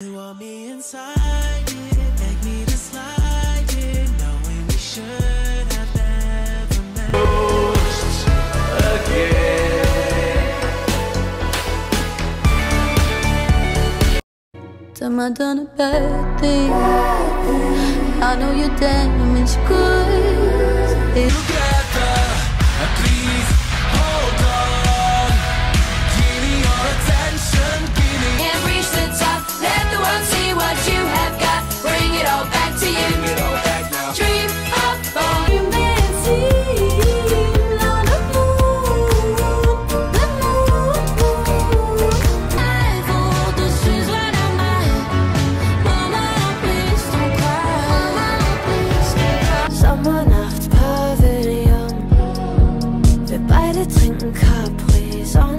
You want me inside, yeah. Beg me to slide, yeah. Knowing we should have never met. Ghosts again. Damn, I done a bad thing. I know you're damaged goods. Together, please hold on. Give me your attention, give me. Can't reach the top. Let the world see what you have got. Bring it all back to you. Bring it all back now. Dream up on you and see on the moon. I hold the strings right on my head. Mama, please don't cry. Mama, please don't cry. Someone after poverty on. Wir beide trinken Capris on.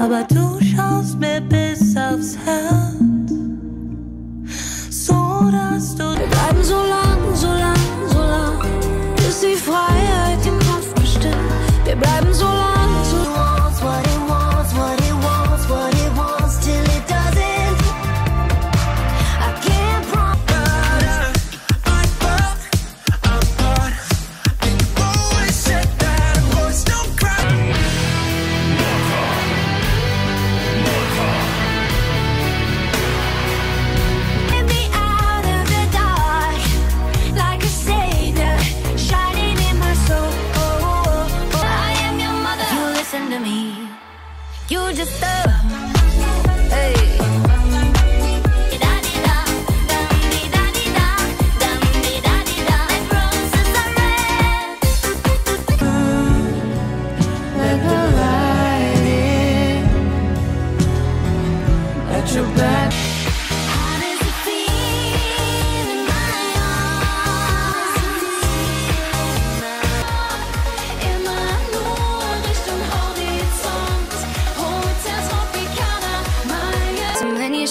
Aber du schaust mir bis aufs Herz, so dass du. Wir bleiben so lang, so lang, so lang, bis die Freiheit den Kopf bestimmt. Wir bleiben so lang, so lang. What it wants, what it wants, what it wants, till it doesn't. I can't promise. I'm bored, and you always said that I was no crime. You just hey.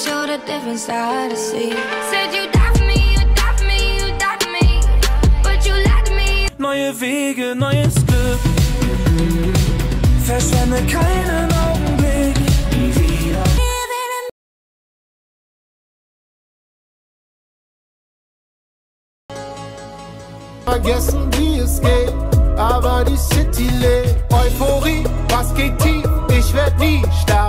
Showed a different side to see. Said you die for me, you die for me, you die for me, but you lied to me. Neue Wege, neues Glück. Verschwende keinen Augenblick. Nie wieder. Vergessen, wie es geht, aber die City lebt. Euphorie, was geht tief? Ich werd nie sterben.